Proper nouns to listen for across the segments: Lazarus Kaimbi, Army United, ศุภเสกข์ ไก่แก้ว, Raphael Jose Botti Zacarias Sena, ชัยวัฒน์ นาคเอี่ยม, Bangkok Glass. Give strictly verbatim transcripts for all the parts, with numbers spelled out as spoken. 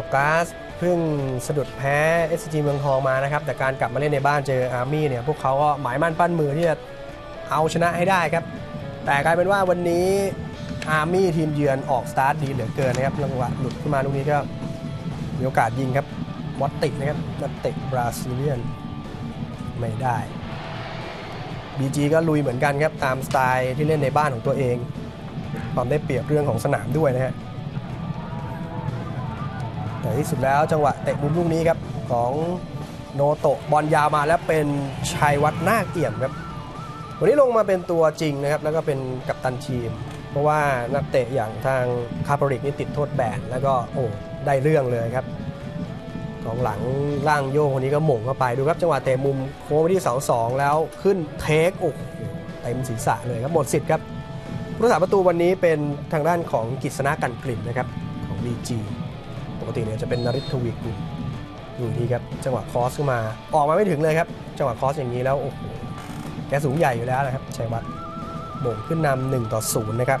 างกอกก๊าซเพิ่งสะดุดแพ้ เอส ซี จี เมืองทองมานะครับแต่การกลับมาเล่นในบ้านเจออาร์มี่เนี่ยพวกเขาก็หมายมั่นปั้นมือที่จะเอาชนะให้ได้ครับแต่กลายเป็นว่าวันนี้อาร์มี่ทีมเยือนออกสตาร์ทดีเหลือเกินนะครับจังหวะหลุดขึ้นมาลูกนี้ก็มีโอกาสยิงครับมอตตินะครับนักเตะบราซิเลียนไม่ได้ บี จี ก็ลุยเหมือนกันครับตามสไตล์ที่เล่นในบ้านของตัวเองความได้เปรียบเรื่องของสนามด้วยนะฮะแต่ที่สุดแล้วจังหวะเตะมุมลูกนี้ครับของโนโตะบอลยาวมาแล้วเป็นชัยวัฒน์นาคเอี่ยมครับวันนี้ลงมาเป็นตัวจริงนะครับแล้วก็เป็นกัปตันทีมเพราะว่านักเตะอย่างทางคาปริกนี่ติดโทษแบนแล้วก็โอ้ได้เรื่องเลยครับของหลังล่างโยกคนนี้ก็หม่งเข้าไปดูครับจังหวะเตะมุมโค้งไปที่เสาสองแล้วขึ้นเทคโอ้โหเต็มศีรษะเลยครับหมดสิทธิ์ครับผู้รักษาประตูวันนี้เป็นทางด้านของกฤษณะ กันกลิ่นนะครับของ บี จี ปกติเนี่ยจะเป็นนฤทธิ์ ทวีกุลดูดีครับจังหวะคอสขึ้นมาออกมาไม่ถึงเลยครับจังหวะคอสอย่างนี้แล้วโอ้โหแกสูงใหญ่อยู่แล้วนะครับชัยวัฒน์หม่งขึ้นนำหนึ่งต่อศูนย์นะครับ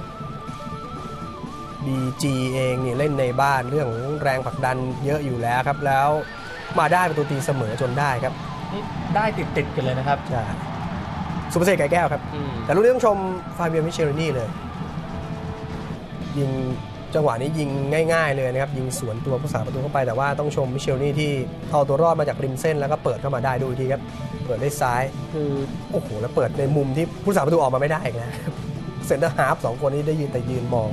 บี จี เองเนี่ยเล่นในบ้านเรื่องแรงผลักดันเยอะอยู่แล้วครับแล้วมาได้ประตูตีเสมอจนได้ครับได้ติดติดกันเลยนะครับใช่สุภเสษ ไก่แก้วครับแต่ลูกนี้ต้องชมฟาเบีย มิเชลินี่เลยยิงจังหวะนี้ยิงง่ายๆเลยนะครับยิงสวนตัวผู้สาประตูเข้าไปแต่ว่าต้องชมมิเชลินี่ที่เอาตัวรอดมาจากริมเส้นแล้วก็เปิดเข้ามาได้ดูทีครับเปิดได้ซ้ายคือโอ้โหแล้วเปิดในมุมที่ผู้สาประตูออกมาไม่ได้อีกนะเซนเตอร์ฮาฟสองคนนี้ได้ยืนแต่ยืนมอง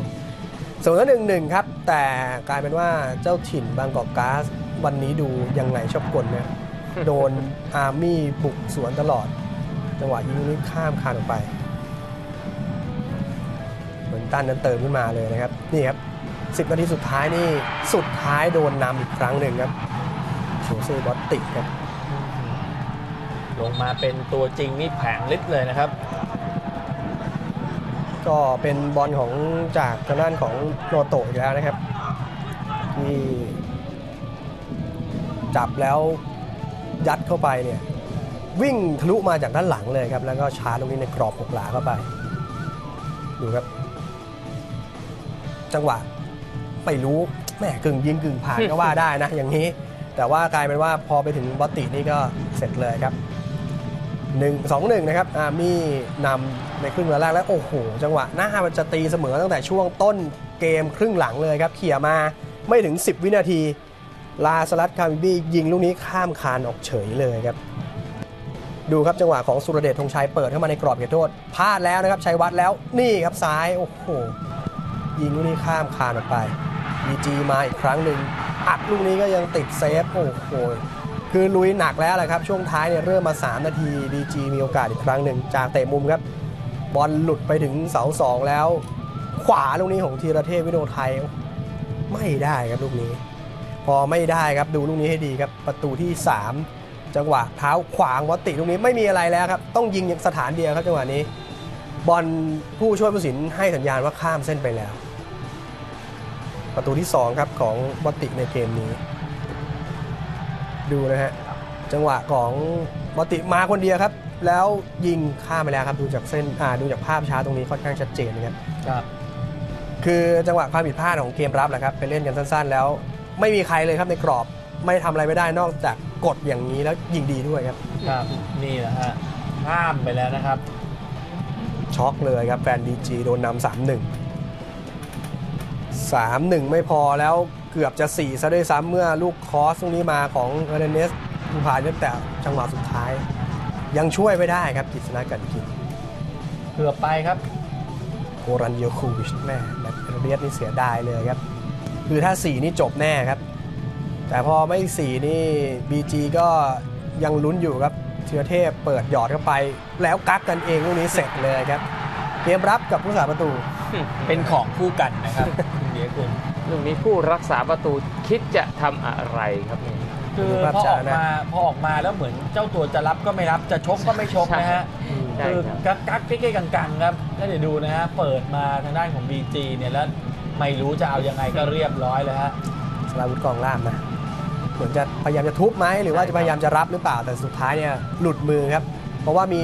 เสมอหนึ่งหนึ่งครับแต่กลายเป็นว่าเจ้าถิ่นบางกอกก๊าซวันนี้ดูยังไงชอบกลเนี่ยโดนอาร์มี่บุกสวนตลอดจังหวะยิงนี้ข้ามคานออกไปเหมือนตั้นนั้นเติมขึ้นมาเลยนะครับนี่ครับสิบนาทีสุดท้ายนี่สุดท้ายโดนนำอีกครั้งหนึ่งครับโชเซ่บอตติครับลงมาเป็นตัวจริงนี่แผงลิศเลยนะครับก็เป็นบอลของจากทางด้านของโนโตะอีกแล้วนะครับที่จับแล้วยัดเข้าไปเนี่ยวิ่งทะลุมาจากด้านหลังเลยครับแล้วก็ชาร์จลงนี้ในกรอบหกหลาเข้าไปดูครับจังหวะไปรู้แหมกึ่งยิงกึ่งผ่านก็ว่าได้นะอย่างนี้แต่ว่ากลายเป็นว่าพอไปถึงบอตตินี่ก็เสร็จเลยครับหนึ่ง สอง หนึ่งนะครับอาร์มี่นำในครึ่งแรกแล้วโอ้โหจังหวะหน้ามันจะตีเสมอตั้งแต่ช่วงต้นเกมครึ่งหลังเลยครับเขี่ยมาไม่ถึงสิบวินาทีลาสลัดคาบิบี้ยิงลูกนี้ข้ามคานออกเฉยเลยครับดูครับจังหวะของสุรเดชธงชัยเปิดเข้ามาในกรอบเขตโทษพลาดแล้วนะครับชัยวัฒน์แล้วนี่ครับซ้ายโอ้โหยิงลูกนี้ข้ามคานออกไป บี จี มาอีกครั้งหนึ่งอัดลูกนี้ก็ยังติดเซฟโอ้โหคือลุยหนักแล้วแหละครับช่วงท้ายเนี่ยเริ่มมาสามนาที บี จี มีโอกาสอีกครั้งหนึ่งจากเตะมุมครับบอลหลุดไปถึงเสาสองแล้วขวาลูกนี้ของธีรเทพวิโนไทยไม่ได้ครับลูกนี้พอไม่ได้ครับดูลูกนี้ให้ดีครับประตูที่สามจังหวะเท้าขวางวัตติลูกนี้ไม่มีอะไรแล้วครับต้องยิงอย่างสถานเดียวครับจังหวะนี้บอลผู้ช่วยผู้ตัดสินให้สัญญาณว่าข้ามเส้นไปแล้วประตูที่สองครับของวัตติในเกมนี้ดูนะฮะจังหวะของมอติมาคนเดียวครับแล้วยิงข้ามไปแล้วครับดูจากเส้นอ่าดูจากภาพช้าตรงนี้ค่อนข้างชัดเจนนะครับครับคือจังหวะความผิดพลาดของเกมรับแหละครับไปเล่นกันสั้นๆแล้วไม่มีใครเลยครับในกรอบไม่ทำอะไรไม่ได้นอกจากกดอย่างนี้แล้วยิงดีด้วยครับครับนี่แหละฮะข้ามไปแล้วนะครับช็อกเลยครับแฟน บี จี โดนนำ สาม หนึ่ง สาม หนึ่ง ไม่พอแล้วเกือบจะสี่ซะด้วยซ้ำเมื่อลูกคอสตรงนี้มาของเอเดนเนสผู้ผ่านตั้งแต่จังหวะสุดท้ายยังช่วยไม่ได้ครับกฤษณะ กันกลิ่นเกือบไปครับโกรันโยคูวิชแม่แบบเรียดนี่เสียดายเลยครับคือถ้าสี่นี่จบแน่ครับแต่พอไม่สี่นี่ บี จี ก็ยังลุ้นอยู่ครับธีรเทพเปิดหยอดเข้าไปแล้วกักกันเองลูกนี้เสร็จเลยครับเกมรับกับผู้สาประตูเป็นของคู่กันนะครับเดี๋ยวคุณลูกนี้ผู้รักษาประตูคิดจะทำอะไรครับนี่คือพอออกมาพอออกมาแล้วเหมือนเจ้าตัวจะรับก็ไม่รับจะชกก็ไม่ชกนะฮะคือกักกักเก๊กังกังครับแล้วเดี๋ยวดูนะฮะเปิดมาทางด้านของ บี จี เนี่ยแล้วไม่รู้จะเอายังไงก็เรียบร้อยเลยฮะสราวุธกองล่ามนะเหมือนจะพยายามจะทุบไหมหรือว่าจะพยายามจะรับหรือเปล่าแต่สุดท้ายเนี่ยหลุดมือครับเพราะว่ามี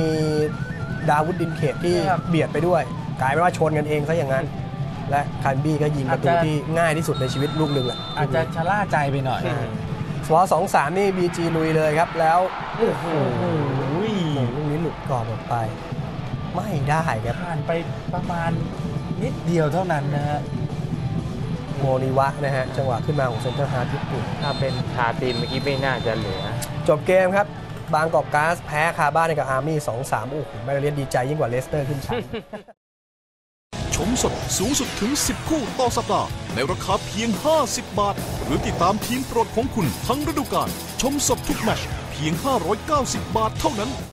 ดาวุฒิดินเขตที่เบียดไปด้วยกลายเป็นว่าชนกันเองซะอย่างนั้น และคานบี้ก็ยิงประตูที่ง่ายที่สุดในชีวิตลูกหนึ่งแหละอาจจะชะล่าใจไปหน่อยสวอสองสามนี่บีจีลุยเลยครับแล้วโอ้โหลูกนี้หลุดกรอบออกไปไม่ได้ครับผ่านไปประมาณนิดเดียวเท่านั้นนะฮะโมริวะนะฮะจังหวะขึ้นมาของเซ็นเตอร์ฮาร์ทญี่ปุ่นถ้าเป็นทาตีนเมื่อกี้ไม่น่าจะเหลือจบเกมครับบางกอกก๊าซแพ้คาบ้านกับอาร์มี่ สองสาม โอ้โหแมนเชสเตอร์ดีใจยิ่งกว่าเลสเตอร์ขึ้นชั้นชมสดสูงสุดถึงสิบคู่ต่อสัปดาห์ในราคาเพียงห้าสิบบาทหรือติดตามทีมโปรดของคุณทั้งฤดูกาลชมสดทุกแมตช์เพียงห้าร้อยเก้าสิบบาทเท่านั้น